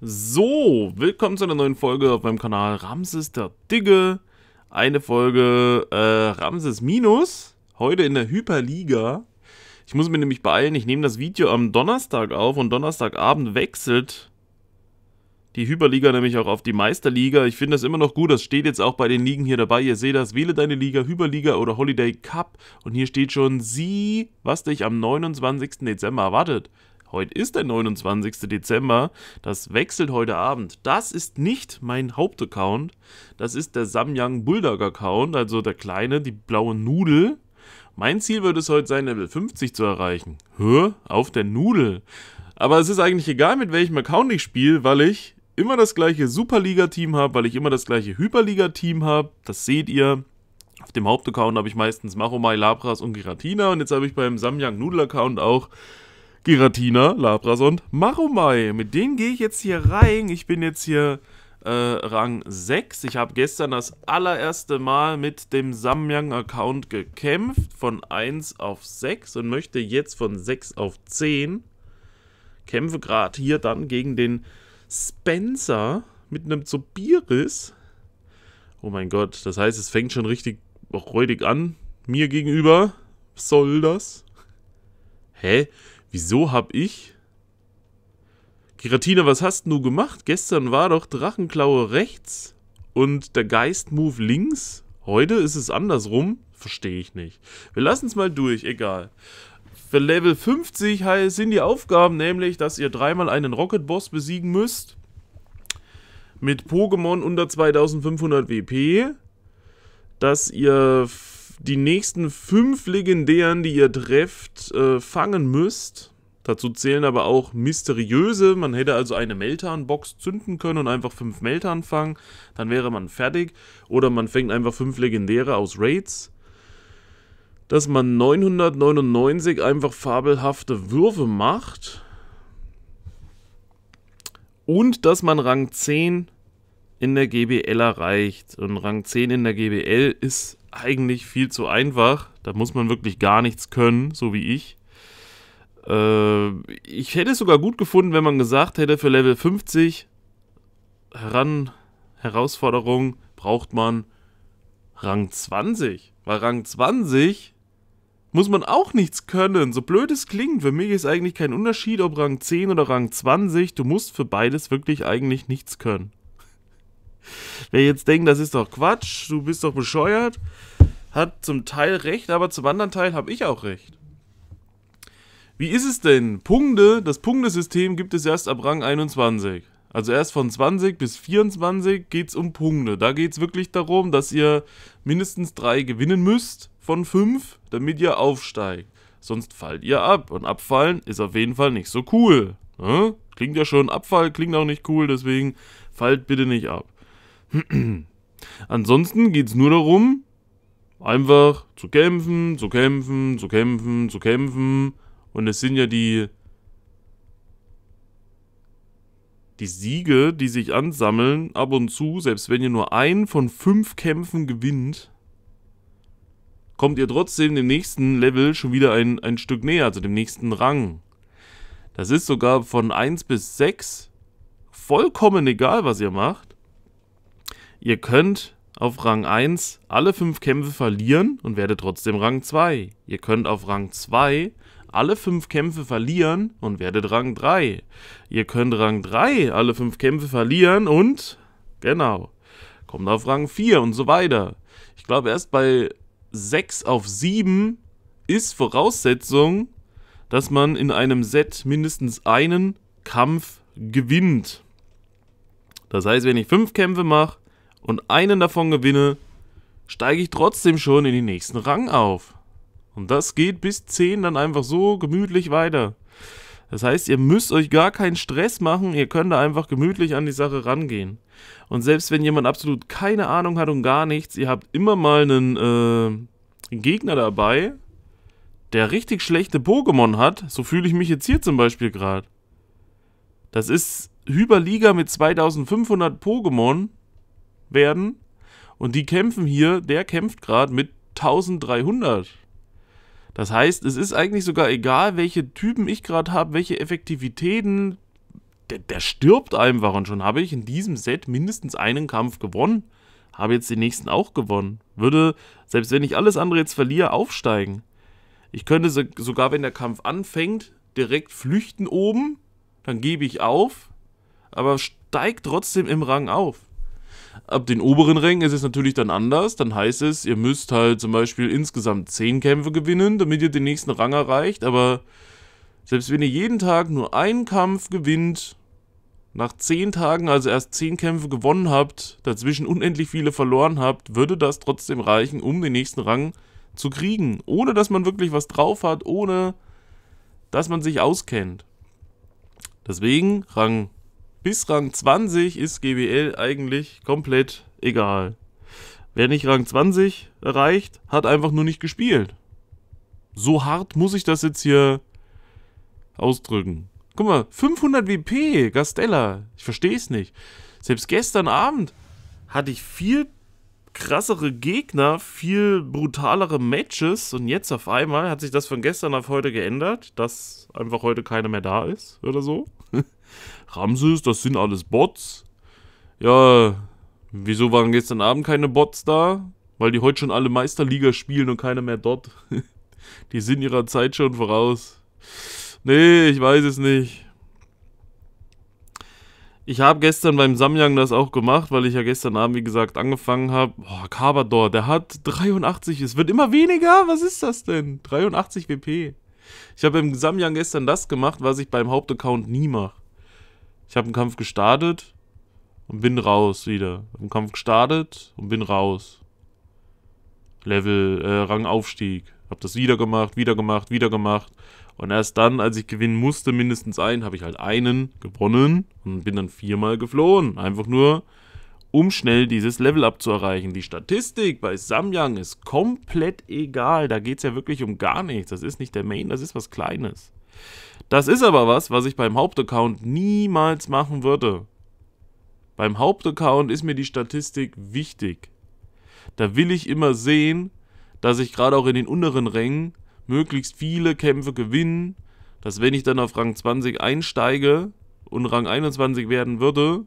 So, willkommen zu einer neuen Folge auf meinem Kanal Ramses der Dikke. Eine Folge Ramses Minus, heute in der Hyperliga. Ich muss mir nämlich beeilen, ich nehme das Video am Donnerstag auf und Donnerstagabend wechselt die Hyperliga nämlich auch auf die Meisterliga. Ich finde das immer noch gut, das steht jetzt auch bei den Ligen hier dabei. Ihr seht das, wähle deine Liga, Hyperliga oder Holiday Cup. Und hier steht schon, sieh, was dich am 29. Dezember erwartet. Heute ist der 29. Dezember, das wechselt heute Abend. Das ist nicht mein Hauptaccount, das ist der Samyang Bulldog Account, also der kleine, die blaue Nudel. Mein Ziel wird es heute sein, Level 50 zu erreichen. Hör auf der Nudel. Aber es ist eigentlich egal, mit welchem Account ich spiele, weil ich immer das gleiche Superliga-Team habe, weil ich immer das gleiche Hyperliga-Team habe, das seht ihr. Auf dem Hauptaccount habe ich meistens Maromai, Labras und Giratina und jetzt habe ich beim Samyang Nudel Account auch Giratina, Labras und Maromai. Mit denen gehe ich jetzt hier rein. Ich bin jetzt hier Rang 6. Ich habe gestern das allererste Mal mit dem Samyang-Account gekämpft. Von 1 auf 6 und möchte jetzt von 6 auf 10. Kämpfe gerade hier dann gegen den Spencer mit einem Zubiris. Oh mein Gott, das heißt, es fängt schon richtig räudig an. Mir gegenüber. Was soll das? Hä? Wieso hab ich? Giratina, was hast du gemacht? Gestern war doch Drachenklaue rechts und der Geist-Move links. Heute ist es andersrum. Verstehe ich nicht. Wir lassen es mal durch, egal. Für Level 50 sind die Aufgaben nämlich, dass ihr dreimal einen Rocket-Boss besiegen müsst. Mit Pokémon unter 2500 WP. Dass ihr die nächsten 5 Legendären, die ihr trefft, fangen müsst. Dazu zählen aber auch mysteriöse. Man hätte also eine Meltan-Box zünden können und einfach 5 Meltan fangen. Dann wäre man fertig. Oder man fängt einfach 5 Legendäre aus Raids. Dass man 999 einfach fabelhafte Würfe macht. Und dass man Rang 10 in der GBL erreicht. Und Rang 10 in der GBL ist eigentlich viel zu einfach. Da muss man wirklich gar nichts können, so wie ich. Ich hätte es sogar gut gefunden, wenn man gesagt hätte, für Level 50 Herausforderung braucht man Rang 20. Weil Rang 20 muss man auch nichts können. So blöd es klingt, für mich ist eigentlich kein Unterschied, ob Rang 10 oder Rang 20. Du musst für beides wirklich eigentlich nichts können. Wer jetzt denkt, das ist doch Quatsch, du bist doch bescheuert, hat zum Teil recht, aber zum anderen Teil habe ich auch recht. Wie ist es denn? Punkte, das Punktesystem gibt es erst ab Rang 21. Also erst von 20 bis 24 geht es um Punkte. Da geht es wirklich darum, dass ihr mindestens 3 gewinnen müsst von 5, damit ihr aufsteigt. Sonst fallt ihr ab und abfallen ist auf jeden Fall nicht so cool. Klingt ja schon, Abfall klingt auch nicht cool, deswegen fallt bitte nicht ab. Ansonsten geht es nur darum, einfach zu kämpfen, zu kämpfen, zu kämpfen, zu kämpfen. Und es sind ja die Siege, die sich ansammeln, ab und zu, selbst wenn ihr nur einen von 5 Kämpfen gewinnt, kommt ihr trotzdem dem nächsten Level schon wieder ein Stück näher, also dem nächsten Rang. Das ist sogar von 1 bis 6 vollkommen egal, was ihr macht. Ihr könnt auf Rang 1 alle 5 Kämpfe verlieren und werdet trotzdem Rang 2. Ihr könnt auf Rang 2 alle 5 Kämpfe verlieren und werdet Rang 3. Ihr könnt Rang 3 alle 5 Kämpfe verlieren und, genau, kommt auf Rang 4 und so weiter. Ich glaube, erst bei 6 auf 7 ist Voraussetzung, dass man in einem Set mindestens einen Kampf gewinnt. Das heißt, wenn ich 5 Kämpfe mache und einen davon gewinne, steige ich trotzdem schon in den nächsten Rang auf. Und das geht bis 10 dann einfach so gemütlich weiter. Das heißt, ihr müsst euch gar keinen Stress machen, ihr könnt da einfach gemütlich an die Sache rangehen. Und selbst wenn jemand absolut keine Ahnung hat und gar nichts, ihr habt immer mal einen Gegner dabei, der richtig schlechte Pokémon hat, so fühle ich mich jetzt hier zum Beispiel gerade. Das ist Hyperliga mit 2500 Pokémon werden und die kämpfen hier, der kämpft gerade mit 1300. Das heißt, es ist eigentlich sogar egal, welche Typen ich gerade habe, welche Effektivitäten, der stirbt einfach. Und schon habe ich in diesem Set mindestens einen Kampf gewonnen. Habe jetzt den nächsten auch gewonnen. Würde, selbst wenn ich alles andere jetzt verliere, aufsteigen. Ich könnte sogar, wenn der Kampf anfängt, direkt flüchten oben. Dann gebe ich auf. Aber steigt trotzdem im Rang auf. Ab den oberen Rängen ist es natürlich dann anders. Dann heißt es, ihr müsst halt zum Beispiel insgesamt 10 Kämpfe gewinnen, damit ihr den nächsten Rang erreicht. Aber selbst wenn ihr jeden Tag nur einen Kampf gewinnt, nach 10 Tagen also erst 10 Kämpfe gewonnen habt, dazwischen unendlich viele verloren habt, würde das trotzdem reichen, um den nächsten Rang zu kriegen. Ohne, dass man wirklich was drauf hat, ohne, dass man sich auskennt. Deswegen bis Rang 20 ist GBL eigentlich komplett egal. Wer nicht Rang 20 erreicht, hat einfach nur nicht gespielt. So hart muss ich das jetzt hier ausdrücken. Guck mal, 500 WP, Gastella. Ich verstehe es nicht. Selbst gestern Abend hatte ich viel krassere Gegner, viel brutalere Matches. Und jetzt auf einmal hat sich das von gestern auf heute geändert, dass einfach heute keiner mehr da ist oder so. Ramses, das sind alles Bots. Ja, wieso waren gestern Abend keine Bots da? Weil die heute schon alle Meisterliga spielen und keiner mehr dort. Die sind ihrer Zeit schon voraus. Nee, ich weiß es nicht. Ich habe gestern beim Samyang das auch gemacht, weil ich ja gestern Abend, wie gesagt, angefangen habe. Boah, Kabador, der hat 83, es wird immer weniger. Was ist das denn? 83 WP. Ich habe im Samyang gestern das gemacht, was ich beim Hauptaccount nie mache. Ich habe einen Kampf gestartet und bin raus wieder. Im Kampf gestartet und bin raus. Level, Rangaufstieg. Habe das wieder gemacht. Und erst dann, als ich gewinnen musste, mindestens einen, habe ich halt einen gewonnen und bin dann 4-mal geflohen. Einfach nur, um schnell dieses Level-Up zu erreichen. Die Statistik bei Samyang ist komplett egal. Da geht es ja wirklich um gar nichts. Das ist nicht der Main, das ist was Kleines. Das ist aber was ich beim Hauptaccount niemals machen würde. Beim Hauptaccount ist mir die Statistik wichtig. Da will ich immer sehen, dass ich gerade auch in den unteren Rängen möglichst viele Kämpfe gewinne, dass wenn ich dann auf Rang 20 einsteige und Rang 21 werden würde,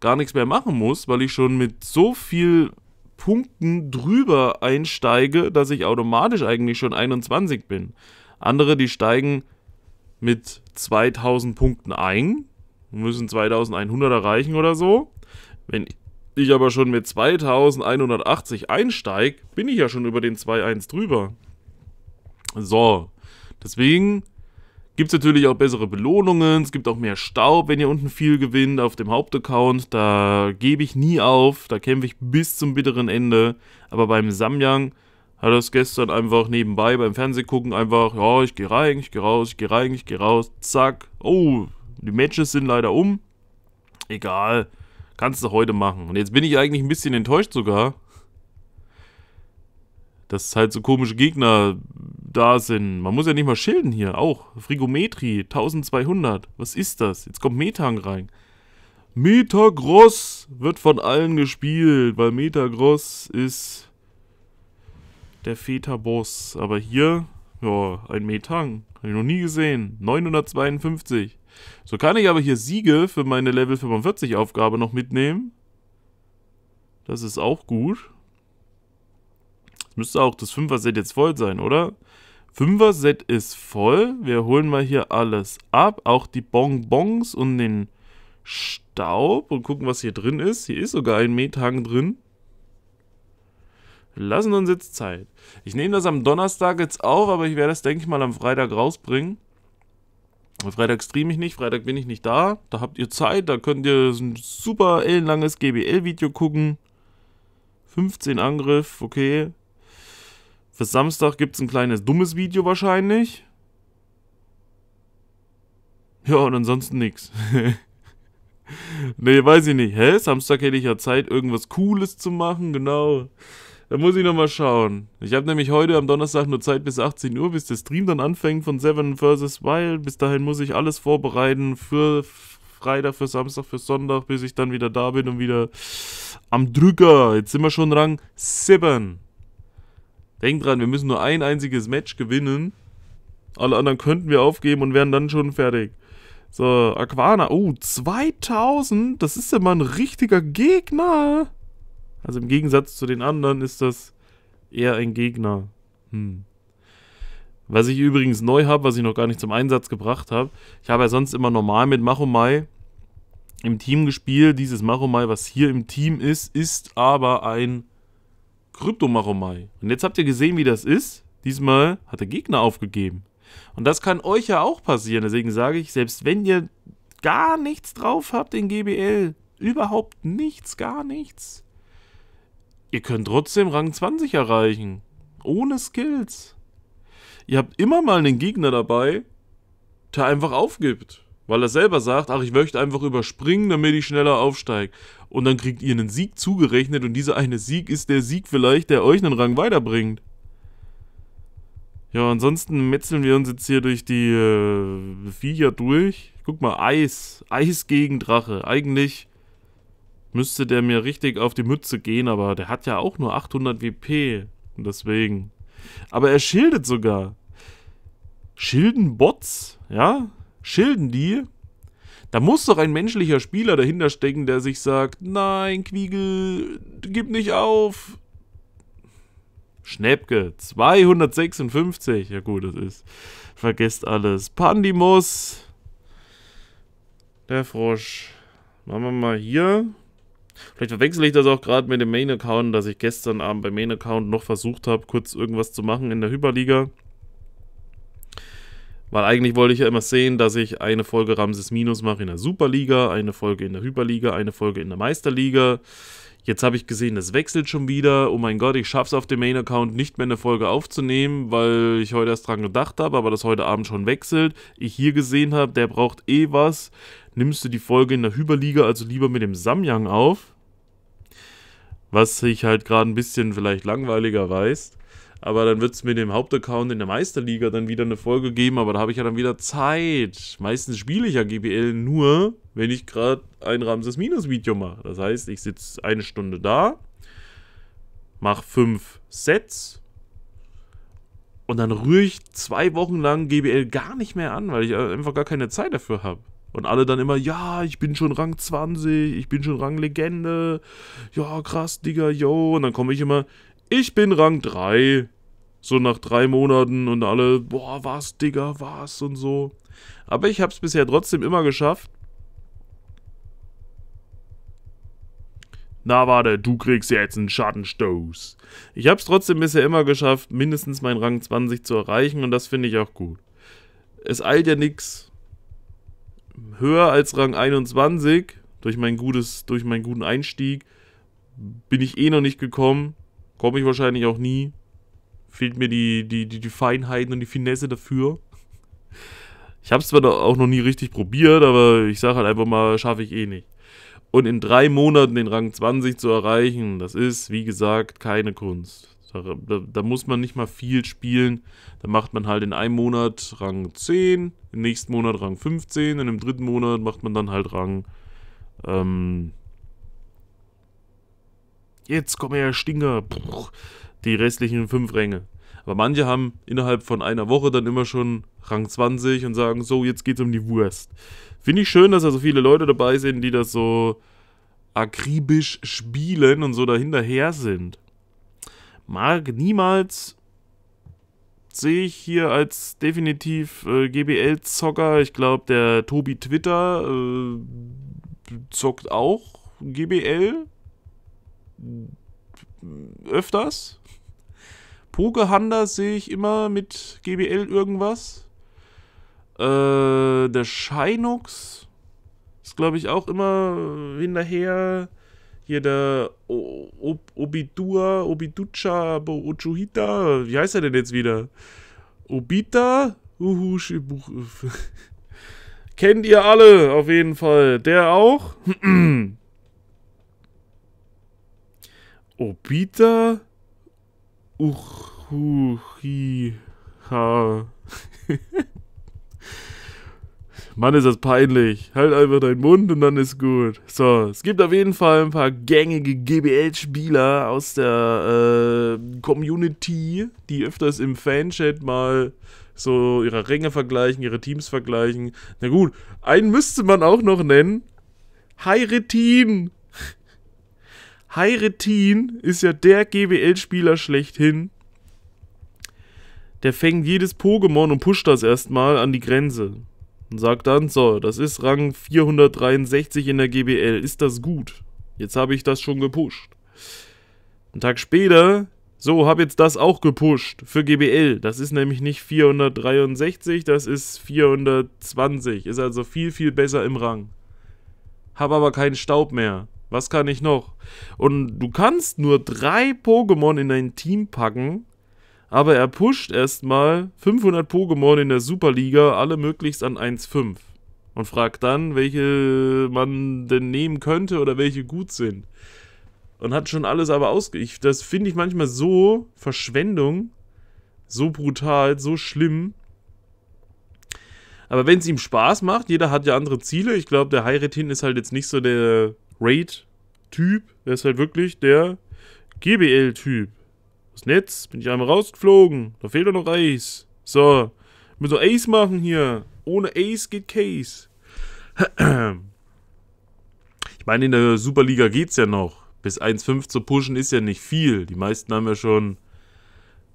gar nichts mehr machen muss, weil ich schon mit so viel Punkten drüber einsteige, dass ich automatisch eigentlich schon 21 bin. Andere, die steigen mit 2000 Punkten ein und müssen 2100 erreichen oder so. Wenn ich aber schon mit 2180 einsteige, bin ich ja schon über den 2.1 drüber. So, deswegen gibt es natürlich auch bessere Belohnungen, es gibt auch mehr Staub, wenn ihr unten viel gewinnt auf dem Hauptaccount. Da gebe ich nie auf, da kämpfe ich bis zum bitteren Ende. Aber beim Samyang hat das gestern einfach nebenbei beim Fernsehgucken einfach, ja, ich gehe rein, ich gehe raus, ich gehe rein, ich gehe raus, zack. Oh, die Matches sind leider um. Egal, kannst du heute machen. Und jetzt bin ich eigentlich ein bisschen enttäuscht sogar, dass halt so komische Gegner da sind. Man muss ja nicht mal schilden hier, auch. Frigometrie, 1200. Was ist das? Jetzt kommt Metang rein. Metagross wird von allen gespielt, weil Metagross ist der Feta-Boss. Aber hier, ja, ein Metang. Habe ich noch nie gesehen. 952. So kann ich aber hier Siege für meine Level 45 Aufgabe noch mitnehmen. Das ist auch gut. Jetzt müsste auch das 5er Set jetzt voll sein, oder? 5er Set ist voll. Wir holen mal hier alles ab. Auch die Bonbons und den Staub. Und gucken, was hier drin ist. Hier ist sogar ein Metang drin. Lassen uns jetzt Zeit. Ich nehme das am Donnerstag jetzt auf, aber ich werde das, denke ich mal, am Freitag rausbringen. Am Freitag streame ich nicht, Freitag bin ich nicht da. Da habt ihr Zeit, da könnt ihr ein super ellenlanges GBL-Video gucken. 15 Angriff, okay. Für Samstag gibt es ein kleines dummes Video wahrscheinlich. Ja, und ansonsten nichts. Nee, weiß ich nicht. Hä? Samstag hätte ich ja Zeit, irgendwas Cooles zu machen, genau. Da muss ich nochmal schauen. Ich habe nämlich heute am Donnerstag nur Zeit bis 18 Uhr, bis der Stream dann anfängt von Seven vs. Wild. Bis dahin muss ich alles vorbereiten für Freitag, für Samstag, für Sonntag, bis ich dann wieder da bin und wieder am Drücker. Jetzt sind wir schon Rang 7. Denkt dran, wir müssen nur ein einziges Match gewinnen. Alle anderen könnten wir aufgeben und wären dann schon fertig. So, Aquana. Oh, 2000? Das ist ja mal ein richtiger Gegner. Also im Gegensatz zu den anderen ist das eher ein Gegner. Was ich übrigens neu habe, was ich noch gar nicht zum Einsatz gebracht habe. Ich habe ja sonst immer normal mit Maromai im Team gespielt. Dieses Maromai, was hier im Team ist, ist aber ein Krypto-Maromai. Und jetzt habt ihr gesehen, wie das ist. Diesmal hat der Gegner aufgegeben. Und das kann euch ja auch passieren. Deswegen sage ich, selbst wenn ihr gar nichts drauf habt in GBL, überhaupt nichts, gar nichts, ihr könnt trotzdem Rang 20 erreichen. Ohne Skills. Ihr habt immer mal einen Gegner dabei, der einfach aufgibt. Weil er selber sagt, ach, ich möchte einfach überspringen, damit ich schneller aufsteige. Und dann kriegt ihr einen Sieg zugerechnet und dieser eine Sieg ist der Sieg vielleicht, der euch einen Rang weiterbringt. Ja, ansonsten metzeln wir uns jetzt hier durch die Viecher durch. Guck mal, Eis. Eis gegen Drache. Eigentlich müsste der mir richtig auf die Mütze gehen, aber der hat ja auch nur 800 WP. Und deswegen... Aber er schildet sogar. Schilden Bots, ja? Schilden die? Da muss doch ein menschlicher Spieler dahinter stecken, der sich sagt, nein, Quiegel, gib nicht auf. Schnäpke, 256. Ja gut, das ist... Vergesst alles. Pandimos. Der Frosch. Machen wir mal hier... Vielleicht verwechsle ich das auch gerade mit dem Main-Account, dass ich gestern Abend beim Main-Account noch versucht habe, kurz irgendwas zu machen in der Hyperliga. Weil eigentlich wollte ich ja immer sehen, dass ich eine Folge Ramses Minus mache in der Superliga, eine Folge in der Hyperliga, eine Folge in der Meisterliga. Jetzt habe ich gesehen, das wechselt schon wieder. Oh mein Gott, ich schaffe es auf dem Main-Account nicht mehr eine Folge aufzunehmen, weil ich heute erst dran gedacht habe, aber das heute Abend schon wechselt. Ich hier gesehen habe, der braucht eh was. Nimmst du die Folge in der Hyperliga also lieber mit dem Samyang auf, was ich halt gerade ein bisschen vielleicht langweiliger weiß, aber dann wird es mit dem Hauptaccount in der Meisterliga dann wieder eine Folge geben, aber da habe ich ja dann wieder Zeit. Meistens spiele ich ja GBL nur, wenn ich gerade ein Ramses-Minus-Video mache. Das heißt, ich sitze eine Stunde da, mache 5 Sets und dann rühre ich 2 Wochen lang GBL gar nicht mehr an, weil ich einfach gar keine Zeit dafür habe. Und alle dann immer, ja, ich bin schon Rang 20, ich bin schon Rang Legende, ja, krass, Digga, yo. Und dann komme ich immer, ich bin Rang 3. So nach 3 Monaten und alle, boah, was, Digga, was und so. Aber ich habe es bisher trotzdem immer geschafft. Na, warte, du kriegst jetzt einen Schattenstoß. Ich habe es trotzdem bisher immer geschafft, mindestens meinen Rang 20 zu erreichen und das finde ich auch gut. Es eilt ja nichts. Höher als Rang 21, durch meinen guten Einstieg, bin ich eh noch nicht gekommen. Komme ich wahrscheinlich auch nie. Fehlt mir die Feinheiten und die Finesse dafür. Ich habe es zwar auch noch nie richtig probiert, aber ich sage halt einfach mal, schaffe ich eh nicht. Und in 3 Monaten den Rang 20 zu erreichen, das ist, wie gesagt, keine Kunst. Da muss man nicht mal viel spielen. Da macht man halt in einem Monat Rang 10, im nächsten Monat Rang 15 und im dritten Monat macht man dann halt Rang... jetzt kommen ja Stinger. Die restlichen 5 Ränge. Aber manche haben innerhalb von einer Woche dann immer schon Rang 20 und sagen, so, jetzt geht's um die Wurst. Finde ich schön, dass da so viele Leute dabei sind, die das so akribisch spielen und so dahinterher sind. Mag niemals, sehe ich hier als definitiv GBL-Zocker. Ich glaube, der Tobi Twitter zockt auch GBL öfters. Pokehanda sehe ich immer mit GBL irgendwas. Der Shinox ist, glaube ich, auch immer hinterher. Hier der Obiducha, Ochuhita, wie heißt er denn jetzt wieder? Obita? Kennt ihr alle, auf jeden Fall. Der auch? Obita? Uchuhiha. Mann, ist das peinlich. Halt einfach deinen Mund und dann ist gut. So, es gibt auf jeden Fall ein paar gängige GBL-Spieler aus der Community, die öfters im Fanchat mal so ihre Ränge vergleichen, ihre Teams vergleichen. Na gut, einen müsste man auch noch nennen. Hyperliga. Hyperliga ist ja der GBL-Spieler schlechthin. Der fängt jedes Pokémon und pusht das erstmal an die Grenze. Und sagt dann, so, das ist Rang 463 in der GBL, ist das gut? Jetzt habe ich das schon gepusht. Einen Tag später, so, habe jetzt das auch gepusht für GBL. Das ist nämlich nicht 463, das ist 420. Ist also viel, viel besser im Rang. Hab aber keinen Staub mehr. Was kann ich noch? Und du kannst nur 3 Pokémon in dein Team packen, aber er pusht erstmal 500 Pokémon in der Superliga, alle möglichst an 1,5. Und fragt dann, welche man denn nehmen könnte oder welche gut sind. Und hat schon alles aber ausge... Das finde ich manchmal so Verschwendung, so brutal, so schlimm. Aber wenn es ihm Spaß macht, jeder hat ja andere Ziele. Ich glaube, der Hyperliga ist halt jetzt nicht so der Raid-Typ. Er ist halt wirklich der GBL-Typ. Das Netz, bin ich einmal rausgeflogen. Da fehlt doch noch Eis. So, mit so Ace machen hier. Ohne Ace geht Case. Ich meine, in der Superliga geht's ja noch. Bis 1,5 zu pushen ist ja nicht viel. Die meisten haben ja schon...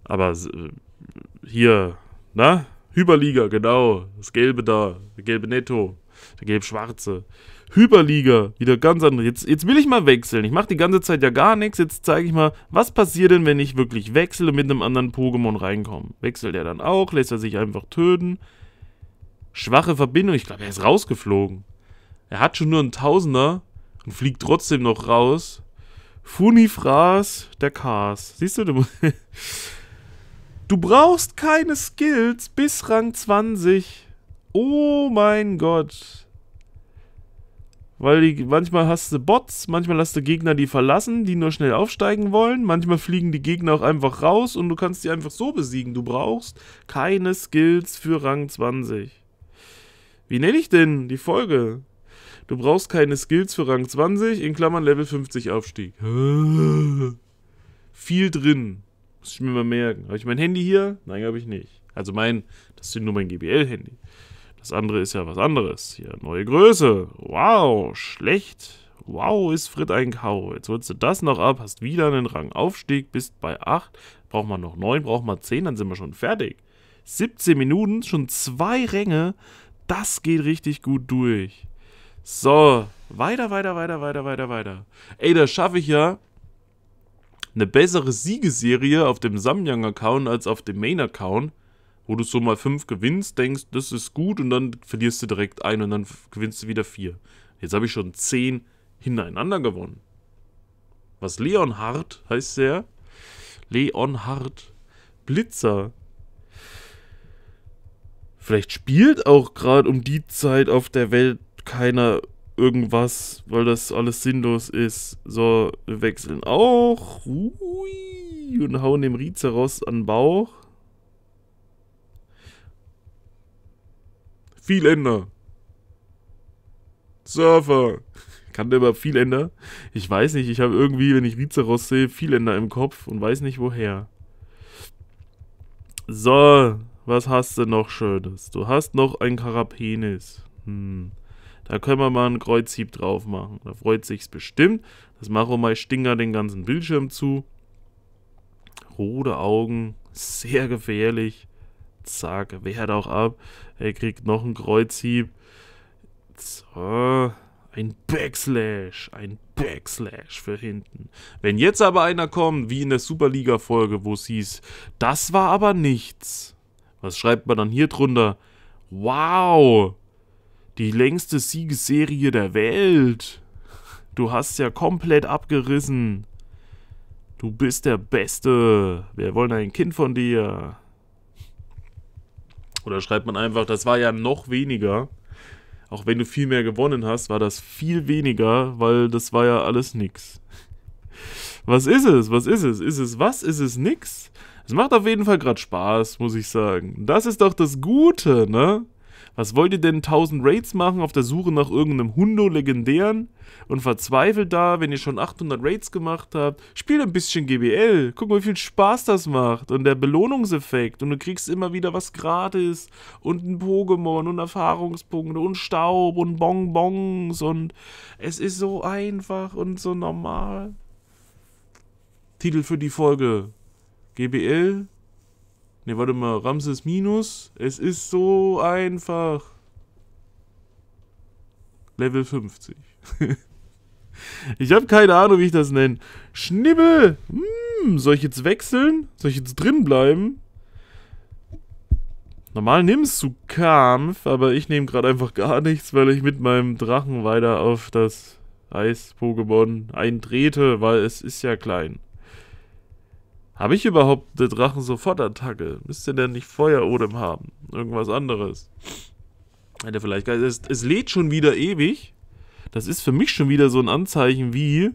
Aber hier, na? Hyperliga, genau. Das Gelbe da. Der gelbe Netto. Der gelb-schwarze. Hyperliga. Wieder ganz anders. Jetzt will ich mal wechseln. Ich mache die ganze Zeit ja gar nichts. Jetzt zeige ich mal, was passiert denn, wenn ich wirklich wechsle und mit einem anderen Pokémon reinkomme. Wechselt er dann auch? Lässt er sich einfach töten? Schwache Verbindung. Ich glaube, er ist rausgeflogen. Er hat schon nur einen Tausender und fliegt trotzdem noch raus. Funifraas, der Kars. Siehst du, du brauchst keine Skills bis Rang 20. Oh mein Gott. Weil manchmal hast du Bots, manchmal hast du Gegner, die verlassen, die nur schnell aufsteigen wollen. Manchmal fliegen die Gegner auch einfach raus und du kannst die einfach so besiegen. Du brauchst keine Skills für Rang 20. Wie nenne ich denn die Folge? Du brauchst keine Skills für Rang 20, in Klammern Level 50 Aufstieg. Viel drin. Muss ich mir mal merken. Habe ich mein Handy hier? Nein, habe ich nicht. Also das ist nur mein GBL-Handy. Das andere ist ja was anderes. Hier, neue Größe. Wow, schlecht. Wow, ist Fritt ein Kau. Jetzt holst du das noch ab, hast wieder einen Rangaufstieg, bist bei 8. Braucht man noch 9, braucht man 10, dann sind wir schon fertig. 17 Minuten, schon 2 Ränge. Das geht richtig gut durch. So, weiter. Ey, da schaffe ich ja eine bessere Siegesserie auf dem Samyang-Account als auf dem Main-Account, wo du so mal 5 gewinnst, denkst, das ist gut und dann verlierst du direkt 1 und dann gewinnst du wieder 4. Jetzt habe ich schon 10 hintereinander gewonnen. Was Leonhard heißt der? Leonhard Blitzer. Vielleicht spielt auch gerade um die Zeit auf der Welt keiner irgendwas, weil das alles sinnlos ist. So, wir wechseln auch. Ui, und hauen dem Rizeros an den Bauch. Viel Ender. Surfer. Kann der aber viel Ender? Ich weiß nicht, ich habe irgendwie, wenn ich Rizeros sehe, viel Ender im Kopf und weiß nicht woher. So, was hast du noch Schönes? Du hast noch einen Karapenis. Da können wir mal ein Kreuzhieb drauf machen. Da freut sich's bestimmt. Das Maromai Stinger den ganzen Bildschirm zu. Rote Augen. Sehr gefährlich. Zack, wehrt auch ab. Er kriegt noch einen Kreuzhieb. So. Ein Backslash. Ein Backslash für hinten. Wenn jetzt aber einer kommt, wie in der Superliga-Folge, wo es hieß, das war aber nichts. Was schreibt man dann hier drunter? Wow! Die längste Siegesserie der Welt. Du hast ja komplett abgerissen. Du bist der Beste. Wir wollen ein Kind von dir. Oder schreibt man einfach, das war ja noch weniger. Auch wenn du viel mehr gewonnen hast, war das viel weniger, weil das war ja alles nix. Was ist es? Was ist es? Ist es was? Ist es nix? Es macht auf jeden Fall gerade Spaß, muss ich sagen. Das ist doch das Gute, ne? Was wollt ihr denn 1000 Raids machen auf der Suche nach irgendeinem Hundo-Legendären? Und verzweifelt da, wenn ihr schon 800 Raids gemacht habt? Spielt ein bisschen GBL. Guck mal, wie viel Spaß das macht. Und der Belohnungseffekt. Und du kriegst immer wieder was gratis. Und ein Pokémon und Erfahrungspunkte und Staub und Bonbons. Und es ist so einfach und so normal. Titel für die Folge. GBL. Ne, warte mal, Ramses Minus. Es ist so einfach. Level 50. Ich habe keine Ahnung, wie ich das nenne. Schnibbel! Soll ich jetzt wechseln? Soll ich jetzt drin bleiben? Normal nimmst du Kampf, aber ich nehme gerade einfach gar nichts, weil ich mit meinem Drachen weiter auf das Eis-Pokémon eintrete, weil es ist ja klein. Habe ich überhaupt der Drachen-Sofortattacke? Müsste der nicht Feuerodem haben? Irgendwas anderes. Hätte vielleicht geil. Es lädt schon wieder ewig. Das ist für mich schon wieder so ein Anzeichen wie: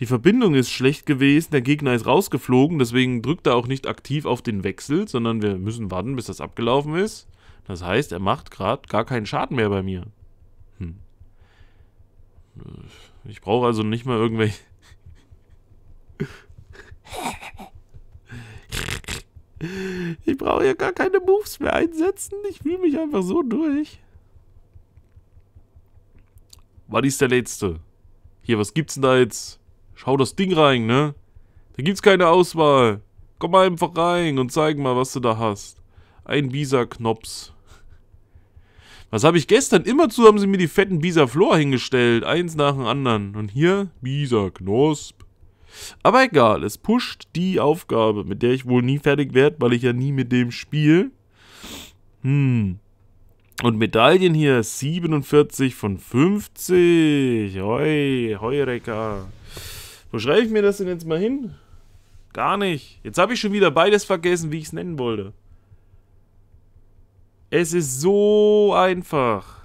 die Verbindung ist schlecht gewesen, der Gegner ist rausgeflogen, deswegen drückt er auch nicht aktiv auf den Wechsel, sondern wir müssen warten, bis das abgelaufen ist. Das heißt, er macht gerade gar keinen Schaden mehr bei mir. Ich brauche also nicht mal irgendwelche... Ich brauche ja gar keine Moves mehr einsetzen. Ich fühle mich einfach so durch. Was ist der letzte? Hier, was gibt's denn da jetzt? Schau das Ding rein, ne? Da gibt's keine Auswahl. Komm mal einfach rein und zeig mal, was du da hast. Ein Bisa-Knops. Was habe ich gestern? Immerzu haben sie mir die fetten Visaflor hingestellt. Eins nach dem anderen. Und hier Bisa-Knosp. Aber egal, es pusht die Aufgabe, mit der ich wohl nie fertig werde, weil ich ja nie mit dem Spiel. Und Medaillen hier, 47 von 50. Hoi, Heureka. Wo schreibe ich mir das denn jetzt mal hin? Gar nicht. Jetzt habe ich schon wieder beides vergessen, wie ich es nennen wollte. Es ist so einfach.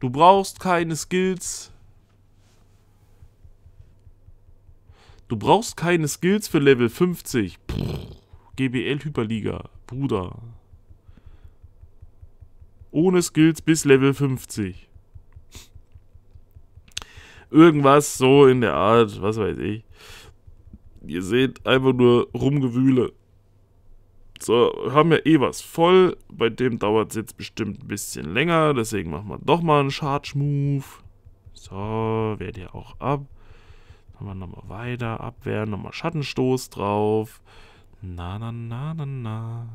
Du brauchst keine Skills. Du brauchst keine Skills für Level 50. Pff, GBL Hyperliga, Bruder. Ohne Skills bis Level 50. Irgendwas so in der Art, was weiß ich. Ihr seht, einfach nur Rumgewühle. So, haben ja eh was voll. Bei dem dauert es jetzt bestimmt ein bisschen länger. Deswegen machen wir doch mal einen Charge-Move. So, wehrt ihr auch ab. Machen wir nochmal weiter, abwehren, nochmal Schattenstoß drauf. Na, na, na, na, na.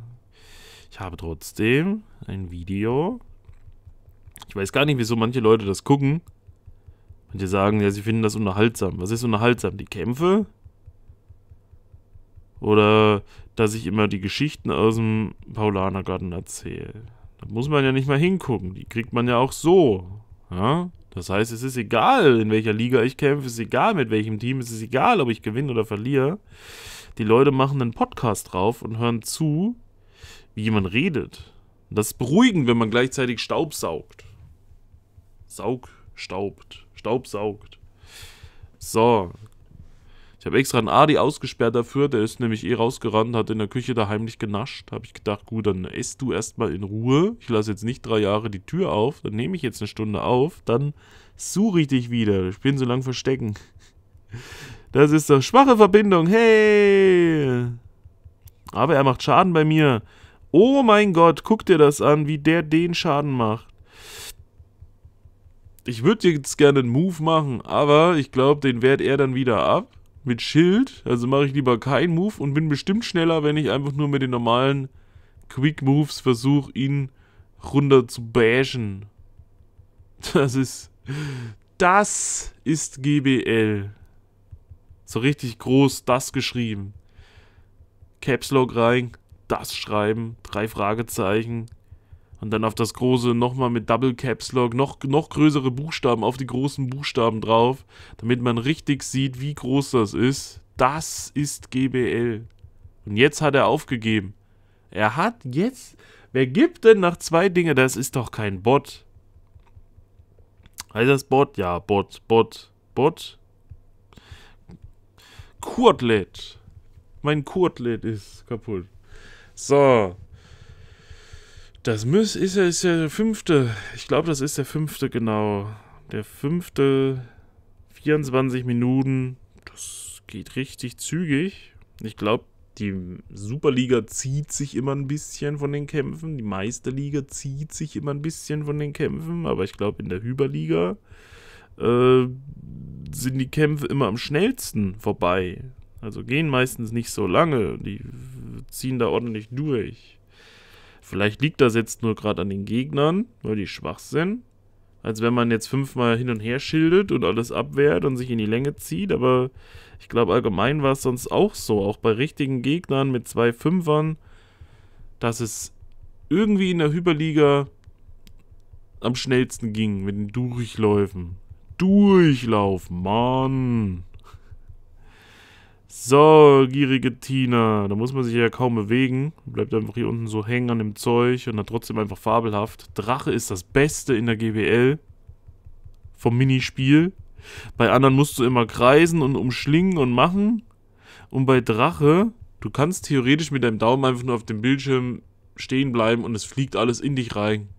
Ich habe trotzdem ein Video. Ich weiß gar nicht, wieso manche Leute das gucken. Manche sagen, ja, sie finden das unterhaltsam. Was ist unterhaltsam? Die Kämpfe? Oder, dass ich immer die Geschichten aus dem Paulanergarten erzähle. Da muss man ja nicht mal hingucken. Die kriegt man ja auch so. Ja? Das heißt, es ist egal, in welcher Liga ich kämpfe, es ist egal, mit welchem Team, es ist egal, ob ich gewinne oder verliere. Die Leute machen einen Podcast drauf und hören zu, wie jemand redet. Und das ist beruhigend, wenn man gleichzeitig Staub saugt. Staubsaugt. So. Ich habe extra einen Adi ausgesperrt dafür, der ist nämlich eh rausgerannt, hat in der Küche da heimlich genascht. Habe ich gedacht, gut, dann isst du erstmal in Ruhe. Ich lasse jetzt nicht 3 Jahre die Tür auf, dann nehme ich jetzt eine Stunde auf, dann suche ich dich wieder. Ich bin so lang verstecken. Das ist doch schwache Verbindung, hey! Aber er macht Schaden bei mir. Oh mein Gott, guck dir das an, wie der den Schaden macht. Ich würde jetzt gerne einen Move machen, aber ich glaube, den wehrt er dann wieder ab. Mit Schild, also mache ich lieber keinen Move und bin bestimmt schneller, wenn ich einfach nur mit den normalen Quick Moves versuche, ihn runter zu bashen. Das ist GBL. So richtig groß das geschrieben. Caps Lock rein, das schreiben, 3 Fragezeichen. Und dann auf das große nochmal mit Double Caps Lock, noch größere Buchstaben auf die großen Buchstaben drauf, damit man richtig sieht, wie groß das ist. Das ist GBL. Und jetzt hat er aufgegeben. Er hat jetzt... Wer gibt denn nach 2 Dingen? Das ist doch kein Bot. Heißt das Bot? Ja, Bot. Kurtlet. Mein Kurtlet ist kaputt. So... Das ist ja der fünfte. Ich glaube, das ist der fünfte, genau. Der fünfte, 24 Minuten. Das geht richtig zügig. Ich glaube, die Superliga zieht sich immer ein bisschen von den Kämpfen. Die Meisterliga zieht sich immer ein bisschen von den Kämpfen. Aber ich glaube, in der Hyperliga sind die Kämpfe immer am schnellsten vorbei. Also gehen meistens nicht so lange. Die ziehen da ordentlich durch. Vielleicht liegt das jetzt nur gerade an den Gegnern, weil die schwach sind. Als wenn man jetzt 5-mal hin und her schildet und alles abwehrt und sich in die Länge zieht. Aber ich glaube, allgemein war es sonst auch so. Auch bei richtigen Gegnern mit 2 5ern, dass es irgendwie in der Hyperliga am schnellsten ging mit den Durchläufen. Durchlaufen, Mann. So, gierige Tina. Da muss man sich ja kaum bewegen. Bleibt einfach hier unten so hängen an dem Zeug und hat trotzdem einfach fabelhaft. Drache ist das Beste in der GBL. Vom Minispiel. Bei anderen musst du immer kreisen und umschlingen und machen. Und bei Drache, du kannst theoretisch mit deinem Daumen einfach nur auf dem Bildschirm stehen bleiben und es fliegt alles in dich rein.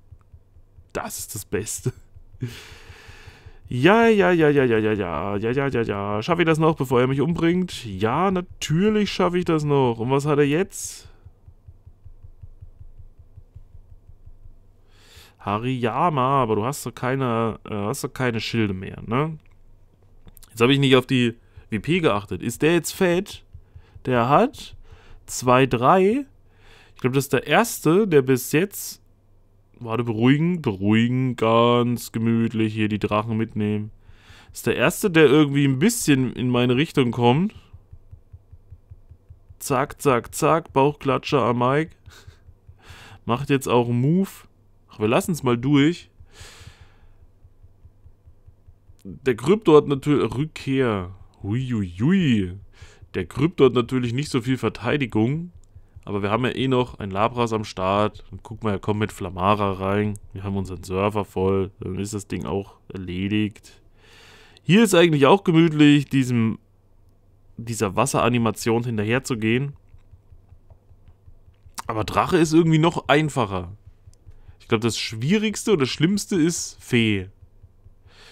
Das ist das Beste. Ja. Schaffe ich das noch, bevor er mich umbringt? Ja, natürlich schaffe ich das noch. Und was hat er jetzt? Hariyama, aber du hast doch keine Schilde mehr, ne? Jetzt habe ich nicht auf die WP geachtet. Ist der jetzt fett? Der hat 2-3. Ich glaube, das ist der erste, der bis jetzt... Warte, beruhigen, ganz gemütlich hier die Drachen mitnehmen. Ist der erste, der irgendwie ein bisschen in meine Richtung kommt. Zack, zack, zack, Bauchklatscher am Mike. Macht jetzt auch einen Move. Ach, wir lassen es mal durch. Der Krypto hat natürlich... Rückkehr. Huiuiui. Der Krypto hat natürlich nicht so viel Verteidigung. Aber wir haben ja eh noch ein Labras am Start. Dann gucken wir, ja, komm mit Flamara rein. Wir haben unseren Server voll. Dann ist das Ding auch erledigt. Hier ist eigentlich auch gemütlich, dieser Wasseranimation hinterher zu gehen. Aber Drache ist irgendwie noch einfacher. Ich glaube, das Schwierigste oder Schlimmste ist Fee.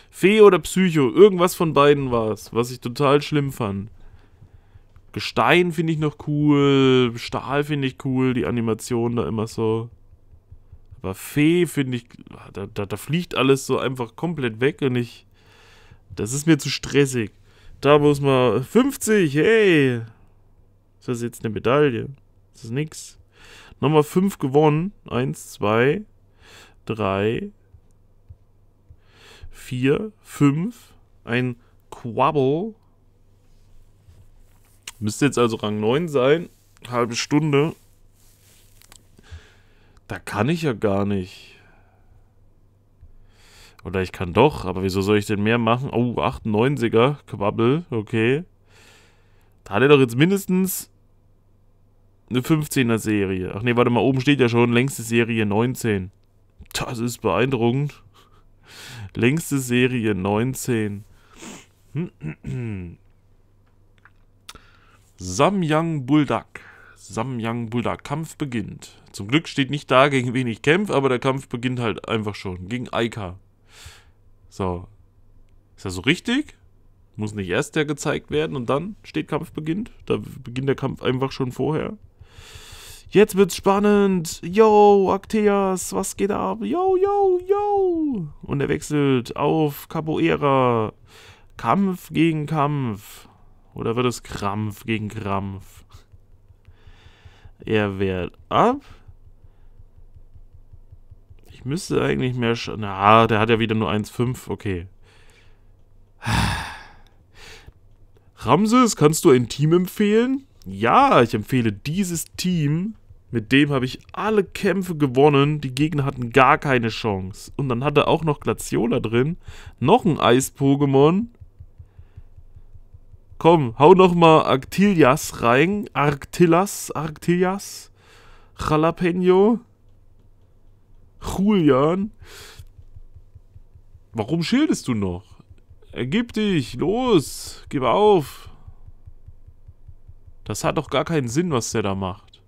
Fee oder Psycho. Irgendwas von beiden war es, was ich total schlimm fand. Gestein finde ich noch cool, Stahl finde ich cool, die Animation da immer so. Aber Fee finde ich, da fliegt alles so einfach komplett weg und das ist mir zu stressig. Da muss man, 50, hey! Ist das jetzt eine Medaille? Das ist nix. Nochmal 5 gewonnen, 1, 2, 3, 4, 5, ein Quabble. Müsste jetzt also Rang 9 sein. Halbe Stunde. Da kann ich ja gar nicht. Oder ich kann doch, aber wieso soll ich denn mehr machen? Oh, 98er. Quabbel, okay. Da hat er doch jetzt mindestens eine 15er Serie. Ach nee, warte mal, oben steht ja schon längste Serie 19. Das ist beeindruckend. Längste Serie 19. Samyang Bulldog. Samyang Bulldog. Kampf beginnt. Zum Glück steht nicht da, gegen wen ich kämpfe, aber der Kampf beginnt halt einfach schon. Gegen Aika. So. Ist das so richtig? Muss nicht erst der gezeigt werden und dann steht Kampf beginnt? Da beginnt der Kampf einfach schon vorher. Jetzt wird's spannend. Yo, Arktilas, was geht ab? Yo, yo, yo. Und er wechselt auf Capoeira. Kampf gegen Kampf. Oder wird es Krampf gegen Krampf? Er wehrt ab. Ich müsste eigentlich mehr... Na, der hat ja wieder nur 1,5. Okay. Ramses, kannst du ein Team empfehlen? Ja, ich empfehle dieses Team. Mit dem habe ich alle Kämpfe gewonnen. Die Gegner hatten gar keine Chance. Und dann hat er auch noch Glaciola drin. Noch ein Eis-Pokémon. Komm, hau nochmal Arktilas rein. Arktilas. Jalapeno. Julian. Warum schildest du noch? Ergib dich. Los. Gib auf. Das hat doch gar keinen Sinn, was der da macht.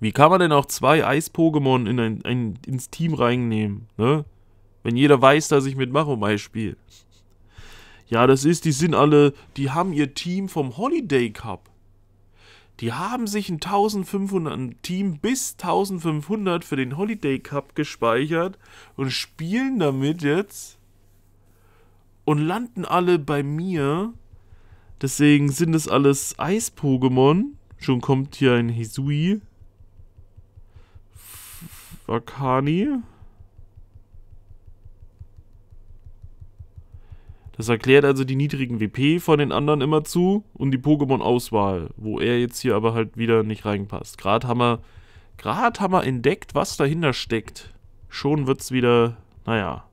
Wie kann man denn auch zwei Eis-Pokémon ins Team reinnehmen, ne? Wenn jeder weiß, dass ich mit Maromai spiele. Ja, das ist, die haben ihr Team vom Holiday Cup. Die haben sich ein Team bis 1500 für den Holiday Cup gespeichert und spielen damit jetzt und landen alle bei mir. Deswegen sind es alles Eis-Pokémon. Schon kommt hier ein Hisui. Wakani. Das erklärt also die niedrigen WP von den anderen immer zu und die Pokémon-Auswahl, wo er jetzt hier aber halt wieder nicht reinpasst. Gerade haben wir entdeckt, was dahinter steckt. Schon wird's wieder, naja,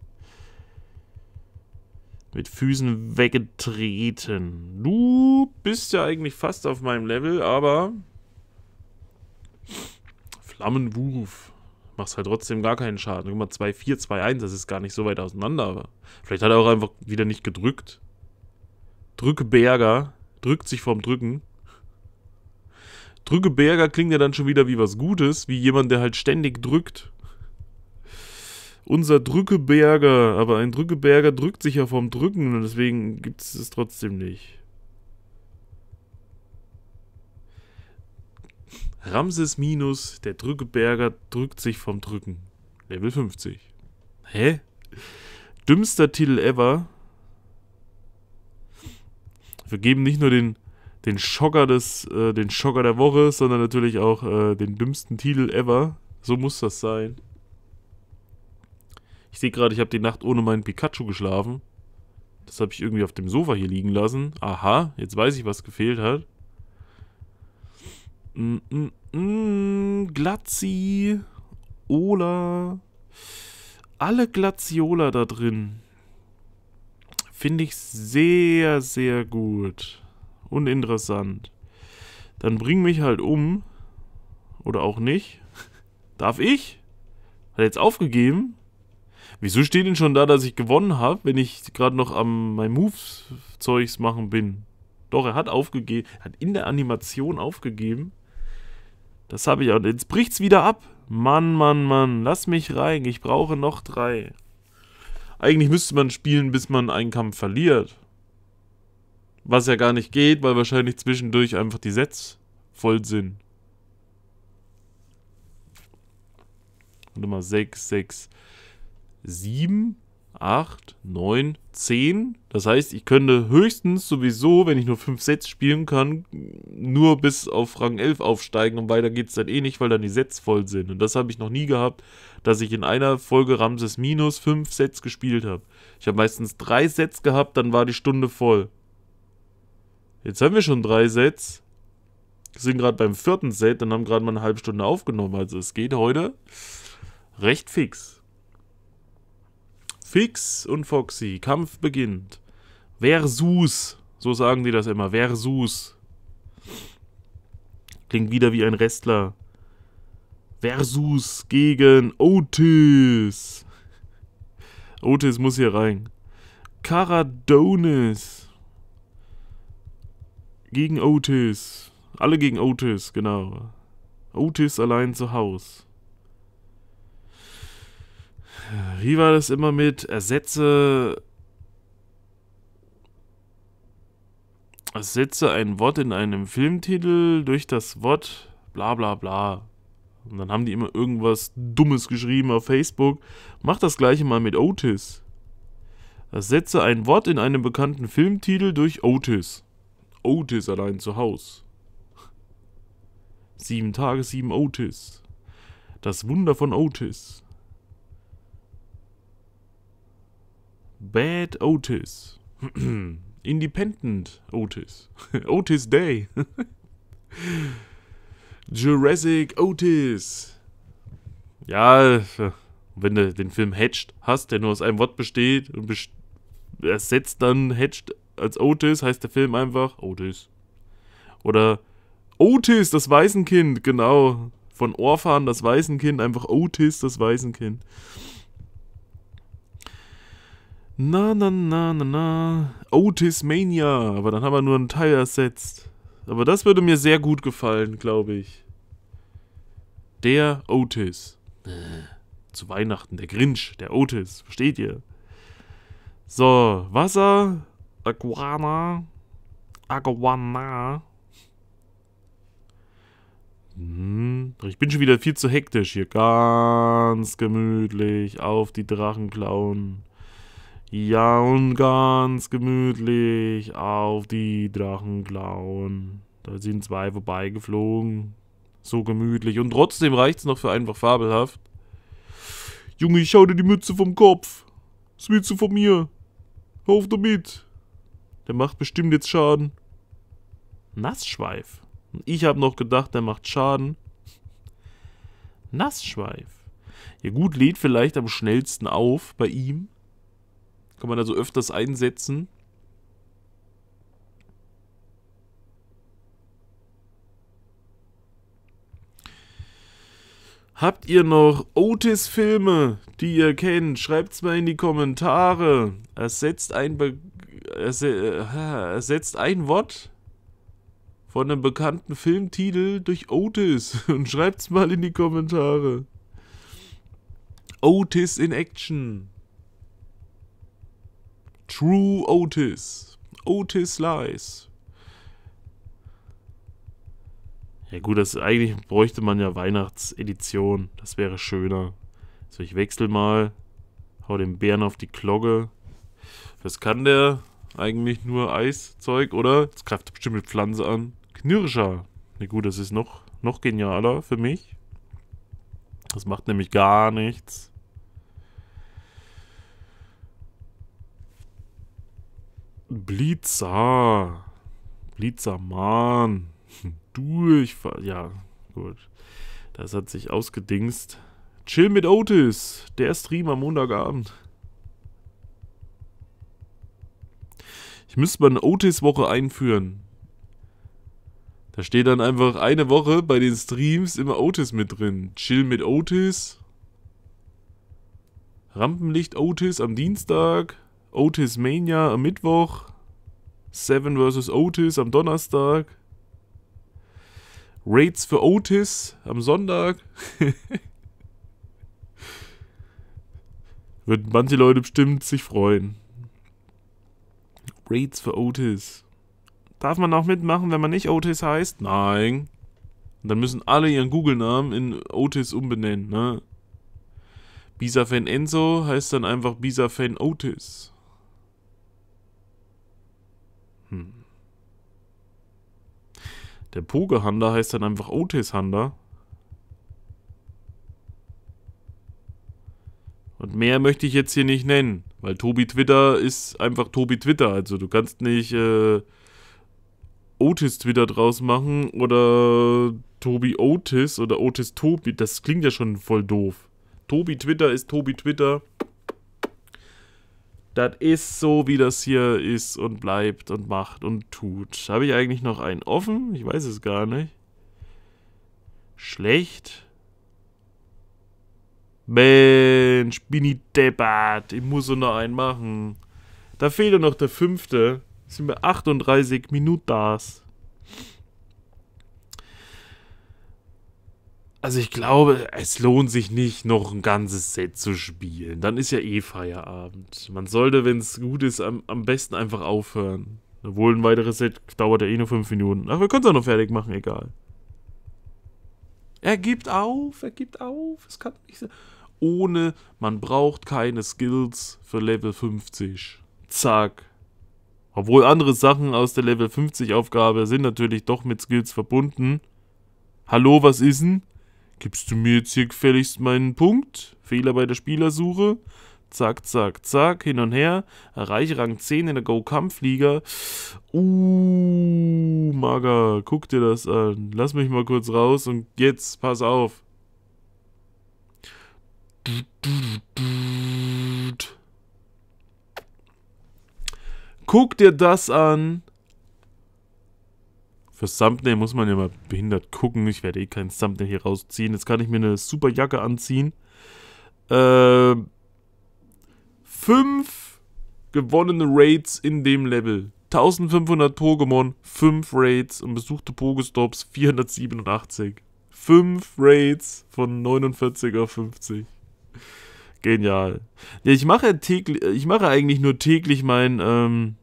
mit Füßen weggetreten. Du bist ja eigentlich fast auf meinem Level, aber Flammenwurf. Machst halt trotzdem gar keinen Schaden. Guck mal, 2-4, 2-1, das ist gar nicht so weit auseinander. Aber vielleicht hat er auch einfach wieder nicht gedrückt. Drückeberger drückt sich vom Drücken. Drückeberger klingt ja dann schon wieder wie was Gutes, wie jemand, der halt ständig drückt. Unser Drückeberger, aber ein Drückeberger drückt sich ja vom Drücken und deswegen gibt es es trotzdem nicht. Ramses Minus, der Drückeberger drückt sich vom Drücken. Level 50. Hä? Dümmster Titel ever. Wir geben nicht nur den Schocker der Woche, sondern natürlich auch den dümmsten Titel ever. So muss das sein. Ich sehe gerade, ich habe die Nacht ohne meinen Pikachu geschlafen. Das habe ich irgendwie auf dem Sofa hier liegen lassen. Aha, jetzt weiß ich, was gefehlt hat. Glaziola. Alle Glaziola da drin. Finde ich sehr, sehr gut. Und interessant. Dann bring mich halt um. Oder auch nicht. Darf ich? Hat er jetzt aufgegeben? Wieso steht denn schon da, dass ich gewonnen habe, wenn ich gerade noch am mein Moves-Zeugs machen bin? Doch, er hat aufgegeben. Er hat in der Animation aufgegeben. Das habe ich auch. Jetzt bricht's wieder ab. Mann, Mann, Mann. Lass mich rein. Ich brauche noch 3. Eigentlich müsste man spielen, bis man einen Kampf verliert. Was ja gar nicht geht, weil wahrscheinlich zwischendurch einfach die Sets voll sind. Und immer 6, 6, 7, 8, 9, 10. Das heißt, ich könnte höchstens sowieso, wenn ich nur 5 Sets spielen kann, nur bis auf Rang 11 aufsteigen und weiter geht es dann eh nicht, weil dann die Sets voll sind. Und das habe ich noch nie gehabt, dass ich in einer Folge Ramses Minus 5 Sets gespielt habe. Ich habe meistens 3 Sets gehabt, dann war die Stunde voll. Jetzt haben wir schon 3 Sets. Wir sind gerade beim 4. Set und haben gerade mal eine halbe Stunde aufgenommen. Also es geht heute recht fix. Fix und Foxy, Kampf beginnt. Versus, so sagen die das immer, Versus. Klingt wieder wie ein Wrestler. Versus gegen Otis. Otis muss hier rein. Garados gegen Otis. Alle gegen Otis, genau. Otis allein zu Hause. Wie war das immer mit ersetze ein Wort in einem Filmtitel durch das Wort bla bla bla. Und dann haben die immer irgendwas Dummes geschrieben auf Facebook. Mach das gleiche mal mit Otis. Ersetze ein Wort in einem bekannten Filmtitel durch Otis. Otis allein zu Haus. 7 Tage, 7 Otis. Das Wunder von Otis. Bad Otis. Independent Otis. Otis Day. Jurassic Otis. Ja, wenn du den Film Hatched hast, der nur aus einem Wort besteht und ersetzt dann Hatched als Otis, heißt der Film einfach Otis. Oder Otis, das Waisenkind, genau. Von Orphan, das Waisenkind, einfach Otis, das Waisenkind. Na, na, na, na, na. Otis Mania. Aber dann haben wir nur einen Teil ersetzt. Aber das würde mir sehr gut gefallen, glaube ich. Der Otis. Zu Weihnachten, der Grinch, der Otis, versteht ihr? So, Wasser, Aquana. Ich bin schon wieder viel zu hektisch hier. Ganz gemütlich auf die Drachenklauen. Ja, und ganz gemütlich auf die Drachenklauen. Da sind zwei vorbeigeflogen. So gemütlich. Und trotzdem reicht es noch für einfach fabelhaft. Junge, ich schau dir die Mütze vom Kopf. Was willst du von mir? Hör auf damit. Der macht bestimmt jetzt Schaden. Nassschweif. Und ich habe noch gedacht, der macht Schaden. Nassschweif. Ja gut, lädt vielleicht am schnellsten auf bei ihm. Kann man also öfters einsetzen. Habt ihr noch Otis-Filme, die ihr kennt? Schreibt's mal in die Kommentare. Ersetzt ein Wort von einem bekannten Filmtitel durch Otis und schreibt's mal in die Kommentare. Otis in Action. True Otis. Otis Lies. Ja gut, eigentlich bräuchte man ja Weihnachtsedition. Das wäre schöner. So, ich wechsle mal. Hau den Bären auf die Glocke. Was kann der? Eigentlich nur Eiszeug, oder? Jetzt greift er bestimmt mit Pflanze an. Knirscher. Na gut, das ist noch genialer für mich. Das macht nämlich gar nichts. Blitzer. Blitzermann. Durchfall. Ja, gut. Das hat sich ausgedingst. Chill mit Otis. Der Stream am Montagabend. Ich müsste mal eine Otis-Woche einführen. Da steht dann einfach eine Woche bei den Streams immer Otis mit drin. Chill mit Otis. Rampenlicht Otis am Dienstag. Otis Mania am Mittwoch. Seven vs. Otis am Donnerstag. Raids für Otis am Sonntag. Würden manche Leute bestimmt sich freuen. Raids für Otis. Darf man auch mitmachen, wenn man nicht Otis heißt? Nein. Und dann müssen alle ihren Google-Namen in Otis umbenennen, ne? Bisa-Fan Enzo heißt dann einfach Bisa-Fan Otis. Der Poke-Hunter heißt dann einfach Otis-Hunter. Und mehr möchte ich jetzt hier nicht nennen, weil Tobi Twitter ist einfach Tobi Twitter. Also du kannst nicht Otis Twitter draus machen oder Tobi Otis oder Otis Tobi. Das klingt ja schon voll doof. Tobi Twitter ist Tobi Twitter. Das ist so, wie das hier ist und bleibt und macht und tut. Habe ich eigentlich noch einen offen? Ich weiß es gar nicht. Schlecht. Mensch, bin ich deppert. Ich muss so noch einen machen. Da fehlt noch der 5. Sind wir 38 Minuten. Also ich glaube, es lohnt sich nicht, noch ein ganzes Set zu spielen. Dann ist ja eh Feierabend. Man sollte, wenn es gut ist, am besten einfach aufhören. Obwohl ein weiteres Set dauert ja eh nur 5 Minuten. Ach, wir können es auch noch fertig machen, egal. Er gibt auf, es kann nicht sein. Ohne, man braucht keine Skills für Level 50. Zack. Obwohl andere Sachen aus der Level 50 Aufgabe sind natürlich doch mit Skills verbunden. Hallo, was ist denn? Gibst du mir jetzt hier gefälligst meinen Punkt? Fehler bei der Spielersuche. Zack, zack, zack, hin und her. Erreiche Rang 10 in der Go-Kampfliga. Maga, guck dir das an. Lass mich mal kurz raus und jetzt, pass auf. Guck dir das an. Fürs Thumbnail muss man ja mal behindert gucken. Ich werde eh kein Thumbnail hier rausziehen. Jetzt kann ich mir eine super Jacke anziehen. 5 gewonnene Raids in dem Level. 1500 Pokémon, 5 Raids und besuchte Pokestops 487. 5 Raids von 49 auf 50. Genial. Ja, ich mache eigentlich nur täglich meinen,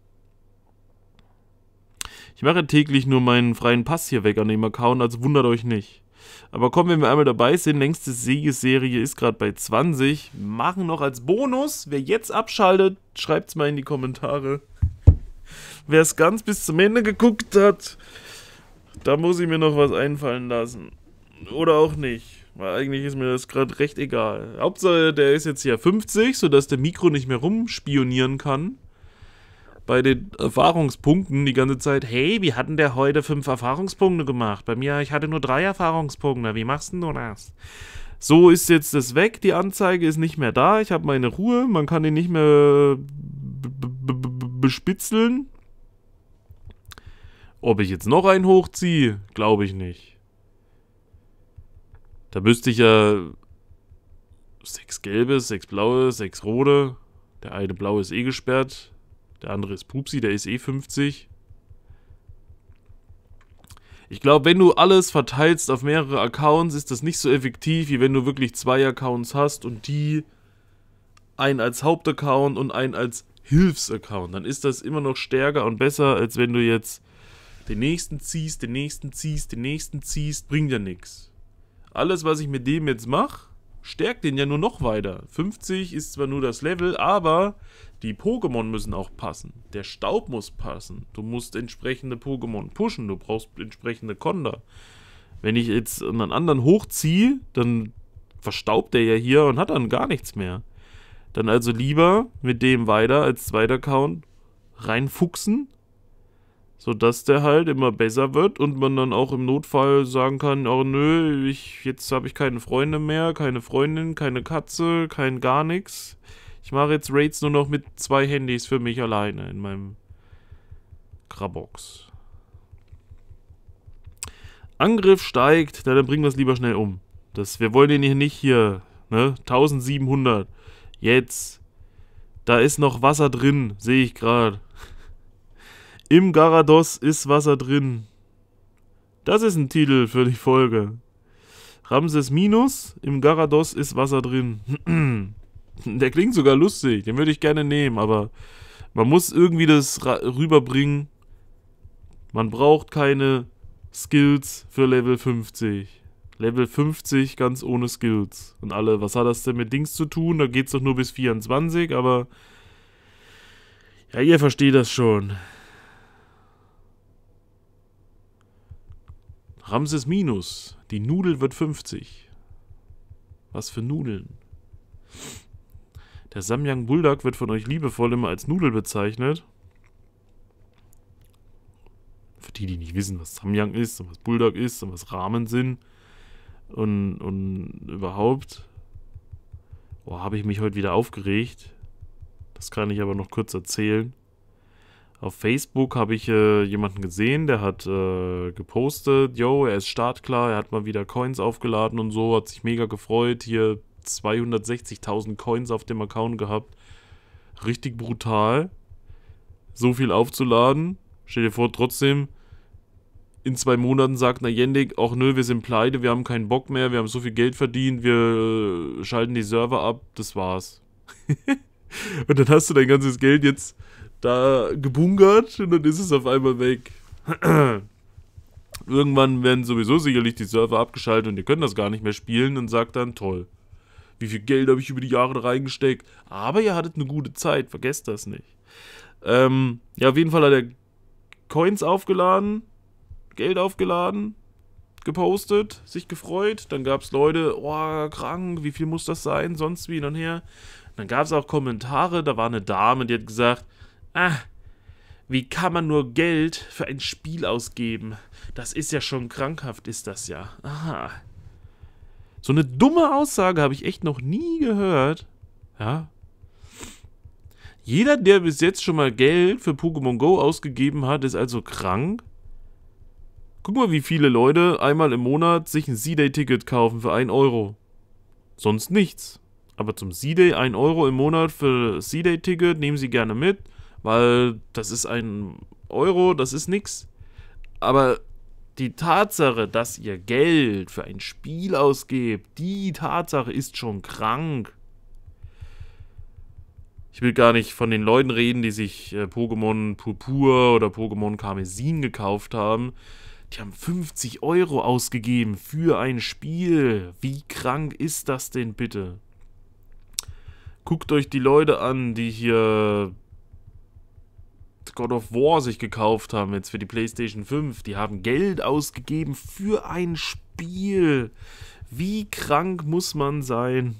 ich mache täglich nur meinen freien Pass hier weg an dem Account, also wundert euch nicht. Aber komm, wenn wir einmal dabei sind, längste Siegesserie ist gerade bei 20. Machen noch als Bonus, wer jetzt abschaltet, schreibt's mal in die Kommentare. Wer es ganz bis zum Ende geguckt hat, da muss ich mir noch was einfallen lassen. Oder auch nicht, weil eigentlich ist mir das gerade recht egal. Hauptsache, der ist jetzt hier 50, sodass der Mikro nicht mehr rumspionieren kann. Bei den Erfahrungspunkten die ganze Zeit, hey, wie hatten der heute 5 Erfahrungspunkte gemacht? Bei mir, ich hatte nur 3 Erfahrungspunkte, wie machst denn du das? So ist jetzt das weg, die Anzeige ist nicht mehr da, ich habe meine Ruhe, man kann ihn nicht mehr bespitzeln. Ob ich jetzt noch einen hochziehe? Glaube ich nicht. Da müsste ich ja 6 gelbe, 6 blaue, 6 rote. Der eine blaue ist eh gesperrt. Der andere ist Pupsi, der ist eh 50. Ich glaube, wenn du alles verteilst auf mehrere Accounts, ist das nicht so effektiv, wie wenn du wirklich 2 Accounts hast und die einen als Hauptaccount und einen als Hilfsaccount. Dann ist das immer noch stärker und besser, als wenn du jetzt den nächsten ziehst, den nächsten ziehst, den nächsten ziehst, bringt ja nichts. Alles, was ich mit dem jetzt mache, stärkt den ja nur noch weiter. 50 ist zwar nur das Level, aber die Pokémon müssen auch passen. Der Staub muss passen. Du musst entsprechende Pokémon pushen, du brauchst entsprechende Konter. Wenn ich jetzt einen anderen hochziehe, dann verstaubt der ja hier und hat dann gar nichts mehr. Dann also lieber mit dem weiter als zweiter Count reinfuchsen, sodass der halt immer besser wird und man dann auch im Notfall sagen kann, oh nö, jetzt habe ich keine Freunde mehr, keine Freundin, keine Katze, kein gar nichts. Ich mache jetzt Raids nur noch mit 2 Handys für mich alleine in meinem Krabox. Angriff steigt, dann bringen wir es lieber schnell um. Wir wollen den hier nicht hier, ne, 1700. Jetzt, da ist noch Wasser drin, sehe ich gerade. Im Garados ist Wasser drin. Das ist ein Titel für die Folge. Ramses Minus, im Garados ist Wasser drin. Der klingt sogar lustig, den würde ich gerne nehmen, aber man muss irgendwie das rüberbringen. Man braucht keine Skills für Level 50. Level 50 ganz ohne Skills. Und alle, was hat das denn mit Dings zu tun? Da geht's doch nur bis 24, aber ja, ihr versteht das schon. Ramses Minus. Die Nudel wird 50. Was für Nudeln. Der Samyang Bulldog wird von euch liebevoll immer als Nudel bezeichnet. Für die, die nicht wissen, was Samyang ist und was Bulldog ist und was Ramen sind und überhaupt. Oh, habe ich mich heute wieder aufgeregt. Das kann ich aber noch kurz erzählen. Auf Facebook habe ich jemanden gesehen, der hat gepostet, yo, er ist startklar, er hat mal wieder Coins aufgeladen und so, hat sich mega gefreut, hier 260.000 Coins auf dem Account gehabt. Richtig brutal, so viel aufzuladen. Stell dir vor, trotzdem, in 2 Monaten sagt Niantic, ach nö, wir sind pleite, wir haben keinen Bock mehr, wir haben so viel Geld verdient, wir schalten die Server ab, das war's. Und dann hast du dein ganzes Geld jetzt da gebungert und dann ist es auf einmal weg. Irgendwann werden sowieso sicherlich die Server abgeschaltet und ihr könnt das gar nicht mehr spielen und sagt dann, toll, wie viel Geld habe ich über die Jahre da reingesteckt, aber ihr hattet eine gute Zeit, vergesst das nicht. Ja, auf jeden Fall hat er Coins aufgeladen, Geld aufgeladen, gepostet, sich gefreut, dann gab es Leute, oh, krank, wie viel muss das sein, sonst wie hin und her. Dann gab es auch Kommentare, da war eine Dame, die hat gesagt, ah, wie kann man nur Geld für ein Spiel ausgeben? Das ist ja schon krankhaft, ist das ja. Aha. So eine dumme Aussage habe ich echt noch nie gehört. Ja. Jeder, der bis jetzt schon mal Geld für Pokémon GO ausgegeben hat, ist also krank. Guck mal, wie viele Leute einmal im Monat sich ein C-Day-Ticket kaufen für 1 Euro. Sonst nichts. Aber zum C-Day 1 Euro im Monat für C-Day-Ticket nehmen Sie gerne mit. Weil das ist 1 Euro, das ist nix. Aber Die Tatsache, dass ihr Geld für ein Spiel ausgebt, die Tatsache ist schon krank. Ich will gar nicht von den Leuten reden, die sich Pokémon Purpur oder Pokémon Karmesin gekauft haben. Die haben 50 Euro ausgegeben für ein Spiel. Wie krank ist das denn bitte? Guckt euch die Leute an, die hier God of War sich gekauft haben jetzt für die PlayStation 5. Die haben Geld ausgegeben für ein Spiel. Wie krank muss man sein?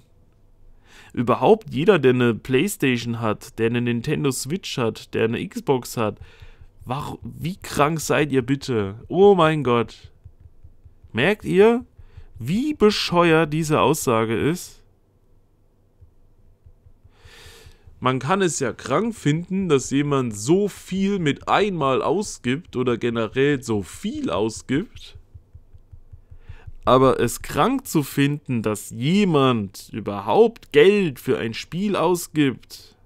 Überhaupt jeder, der eine PlayStation hat, der eine Nintendo Switch hat, der eine Xbox hat. Warum, wie krank seid ihr bitte? Oh mein Gott. Merkt ihr, wie bescheuert diese Aussage ist? Man kann es ja krank finden, dass jemand so viel mit einmal ausgibt oder generell so viel ausgibt. Aber es krank zu finden, dass jemand überhaupt Geld für ein Spiel ausgibt,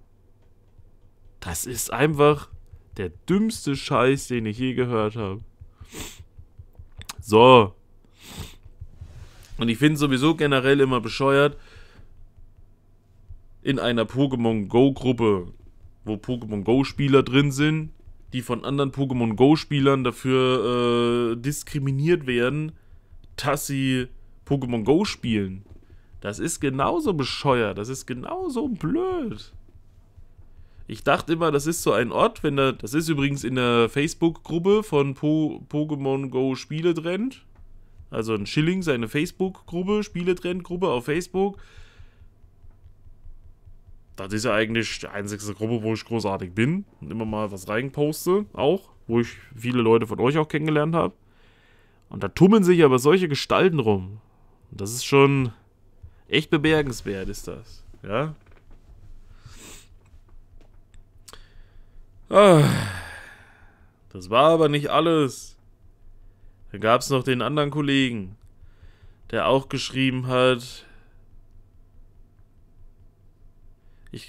das ist einfach der dümmste Scheiß, den ich je gehört habe. So. Und ich finde sowieso generell immer bescheuert, in einer Pokémon Go Gruppe, wo Pokémon Go Spieler drin sind, die von anderen Pokémon Go Spielern dafür diskriminiert werden, dass sie Pokémon Go spielen. Das ist genauso bescheuert, das ist genauso blöd. Ich dachte immer, das ist so ein Ort, wenn da, das ist übrigens in der Facebook-Gruppe von Pokémon Go Spieletrend, also ein Schilling, seine Facebook-Gruppe, Spieletrend-Gruppe auf Facebook. Das ist ja eigentlich die einzige Gruppe, wo ich großartig bin und immer mal was reinposte, auch, wo ich viele Leute von euch auch kennengelernt habe. Und da tummeln sich aber solche Gestalten rum. Und das ist schon echt bemerkenswert, ist das. Ja? Das war aber nicht alles. Da gab es noch den anderen Kollegen, der auch geschrieben hat.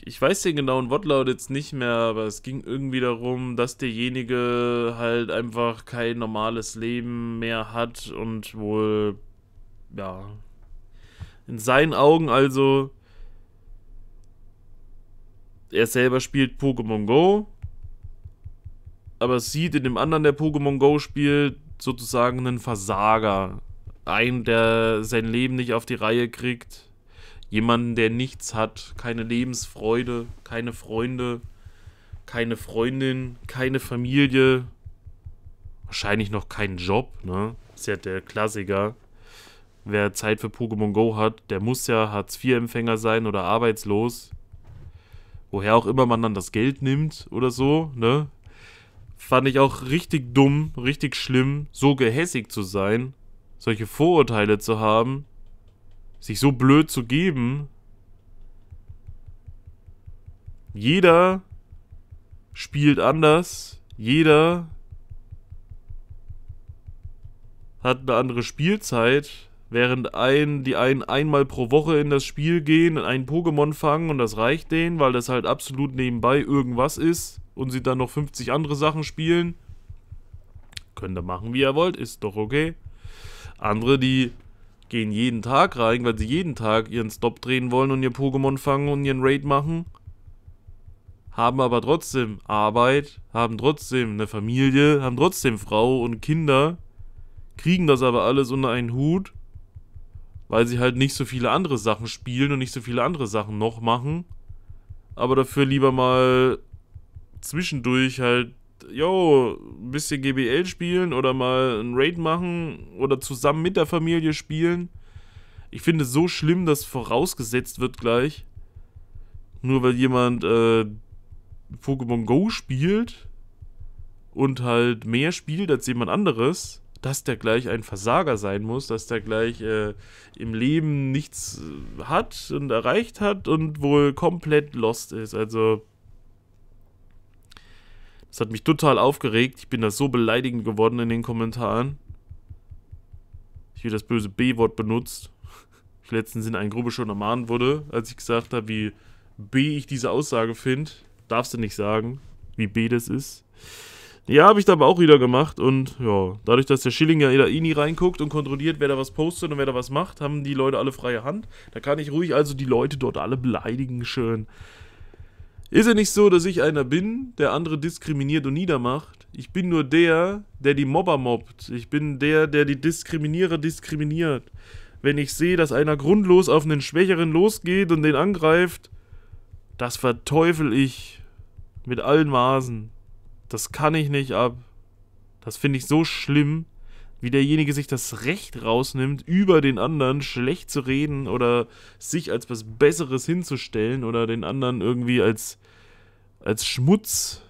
Ich weiß den genauen Wortlaut jetzt nicht mehr, aber es ging irgendwie darum, dass derjenige halt einfach kein normales Leben mehr hat und wohl, ja, in seinen Augen also, er selber spielt Pokémon Go, aber sieht in dem anderen, der Pokémon Go spielt, sozusagen einen Versager, einen, der sein Leben nicht auf die Reihe kriegt. Jemanden, der nichts hat, keine Lebensfreude, keine Freunde, keine Freundin, keine Familie, wahrscheinlich noch keinen Job, ne? Ist ja der Klassiker. Wer Zeit für Pokémon Go hat, der muss ja Hartz-IV-Empfänger sein oder arbeitslos. Woher auch immer man dann das Geld nimmt oder so, ne? Fand ich auch richtig dumm, richtig schlimm, so gehässig zu sein, solche Vorurteile zu haben, sich so blöd zu geben. Jeder spielt anders. Jeder hat eine andere Spielzeit. Während die einen einmal pro Woche in das Spiel gehen und einen Pokémon fangen und das reicht denen, weil das halt absolut nebenbei irgendwas ist und sie dann noch 50 andere Sachen spielen. Könnt ihr machen, wie ihr wollt, ist doch okay. Andere, die gehen jeden Tag rein, weil sie jeden Tag ihren Stop drehen wollen und ihr Pokémon fangen und ihren Raid machen. Haben aber trotzdem Arbeit, haben trotzdem eine Familie, haben trotzdem Frau und Kinder. Kriegen das aber alles unter einen Hut, weil sie halt nicht so viele andere Sachen spielen und nicht so viele andere Sachen noch machen. Aber dafür lieber mal zwischendurch halt, yo, ein bisschen GBL spielen oder mal ein Raid machen oder zusammen mit der Familie spielen. Ich finde es so schlimm, dass vorausgesetzt wird gleich, nur weil jemand Pokémon Go spielt und halt mehr spielt als jemand anderes, dass der gleich ein Versager sein muss, dass der gleich im Leben nichts hat und erreicht hat und wohl komplett lost ist. Also, das hat mich total aufgeregt. Ich bin da so beleidigend geworden in den Kommentaren. Ich habe das böse B-Wort benutzt. Ich letztens in einer Gruppe schon ermahnt wurde, als ich gesagt habe, wie B ich diese Aussage finde. Darfst du nicht sagen, wie B das ist. Ja, habe ich da aber auch wieder gemacht und ja, dadurch, dass der Schilling ja eh nie reinguckt und kontrolliert, wer da was postet und wer da was macht, haben die Leute alle freie Hand. Da kann ich ruhig also die Leute dort alle beleidigen, schön. Ist ja nicht so, dass ich einer bin, der andere diskriminiert und niedermacht. Ich bin nur der, der die Mobber mobbt. Ich bin der, der die Diskriminierer diskriminiert. Wenn ich sehe, dass einer grundlos auf einen Schwächeren losgeht und den angreift, das verteufel ich mit allen Maßen. Das kann ich nicht ab. Das finde ich so schlimm, wie derjenige sich das Recht rausnimmt, über den anderen schlecht zu reden oder sich als was Besseres hinzustellen oder den anderen irgendwie als Schmutz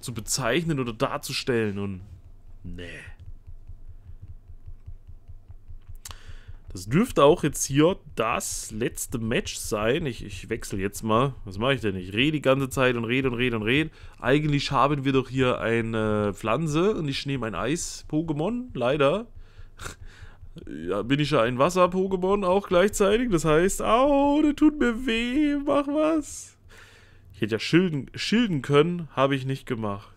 zu bezeichnen oder darzustellen und nee. Das dürfte auch jetzt hier das letzte Match sein. Ich wechsle jetzt mal. Was mache ich denn? Ich rede die ganze Zeit und rede und rede und rede. Eigentlich haben wir doch hier eine Pflanze und ich nehme ein Eis-Pokémon. Leider ja, bin ich ja ein Wasser-Pokémon auch gleichzeitig. Das heißt, au, das tut mir weh, mach was. Ich hätte ja schilden können, habe ich nicht gemacht.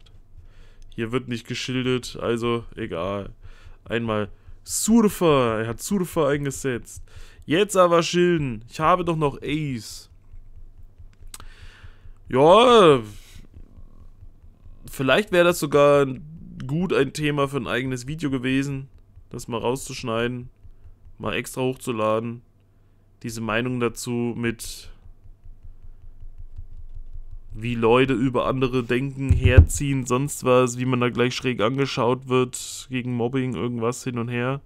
Hier wird nicht geschildert, also egal. Einmal Surfer, er hat Surfer eingesetzt. Jetzt aber schilden. Ich habe doch noch Ace. Ja, vielleicht wäre das sogar gut ein Thema für ein eigenes Video gewesen, das mal rauszuschneiden, mal extra hochzuladen. Diese Meinung dazu mit, wie Leute über andere denken, herziehen, sonst was, wie man da gleich schräg angeschaut wird, gegen Mobbing, irgendwas hin und her.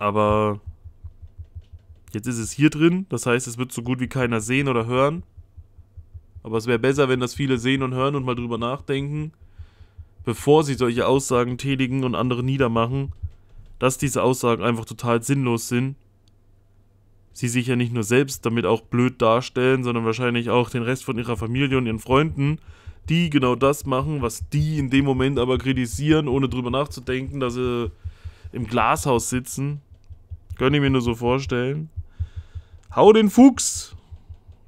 Aber jetzt ist es hier drin, das heißt, es wird so gut wie keiner sehen oder hören. Aber es wäre besser, wenn das viele sehen und hören und mal drüber nachdenken, bevor sie solche Aussagen tätigen und andere niedermachen, dass diese Aussagen einfach total sinnlos sind. Sie sich ja nicht nur selbst damit auch blöd darstellen, sondern wahrscheinlich auch den Rest von ihrer Familie und ihren Freunden, die genau das machen, was die in dem Moment aber kritisieren, ohne drüber nachzudenken, dass sie im Glashaus sitzen. Könnte ich mir nur so vorstellen. Hau den Fuchs!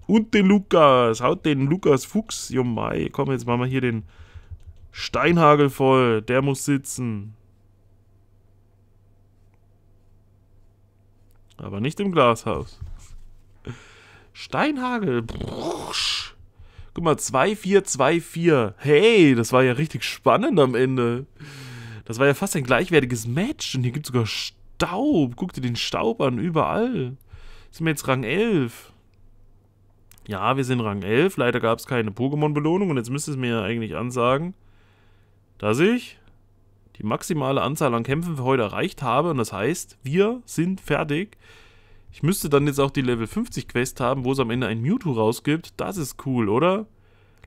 Und den Lukas! Haut den Lukas Fuchs! Jumai! Komm, jetzt machen wir hier den Steinhagel voll. Der muss sitzen. Aber nicht im Glashaus. Steinhagel. Bruch. Guck mal, 2-4, 2-4. Hey, das war ja richtig spannend am Ende. Das war ja fast ein gleichwertiges Match. Und hier gibt es sogar Staub. Guck dir den Staub an, überall. Sind wir jetzt Rang 11? Ja, wir sind Rang 11. Leider gab es keine Pokémon-Belohnung. Und jetzt müsste es mir ja eigentlich ansagen, dass ich die maximale Anzahl an Kämpfen für heute erreicht habe und das heißt, wir sind fertig. Ich müsste dann jetzt auch die Level 50 Quest haben, wo es am Ende ein Mewtwo rausgibt. Das ist cool, oder?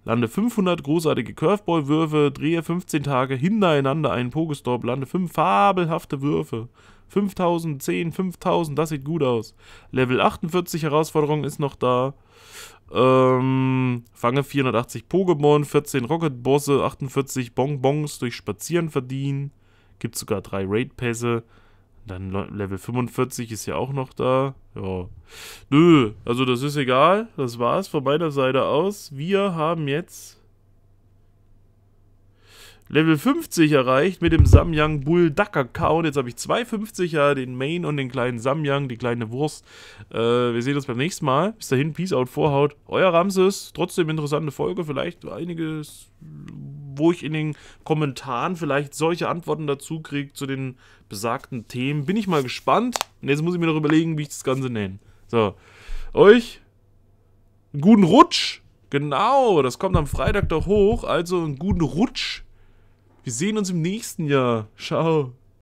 Lande 500 großartige Curveball-Würfe, drehe 15 Tage hintereinander einen Pokestop, lande 5 fabelhafte Würfe. 5000, 10, 5000, das sieht gut aus. Level 48 Herausforderung ist noch da. Fange 480 Pokémon, 14 Rocket-Bosse, 48 Bonbons durch Spazieren verdienen. Gibt sogar 3 Raid-Pässe. Dann Level 45 ist ja auch noch da. Ja. Nö, also das ist egal. Das war's von meiner Seite aus. Wir haben jetzt Level 50 erreicht mit dem Samyang Bulldog-Account. Jetzt habe ich 250er, den Main und den kleinen Samyang, die kleine Wurst. Wir sehen uns beim nächsten Mal. Bis dahin, Peace out, Vorhaut. Euer Ramses. Trotzdem interessante Folge. Vielleicht einiges, wo ich in den Kommentaren vielleicht solche Antworten dazu kriege zu den besagten Themen. Bin ich mal gespannt. Und jetzt muss ich mir noch überlegen, wie ich das Ganze nenne. So. Euch einen guten Rutsch. Genau, das kommt am Freitag doch hoch. Also einen guten Rutsch. Wir sehen uns im nächsten Jahr. Ciao.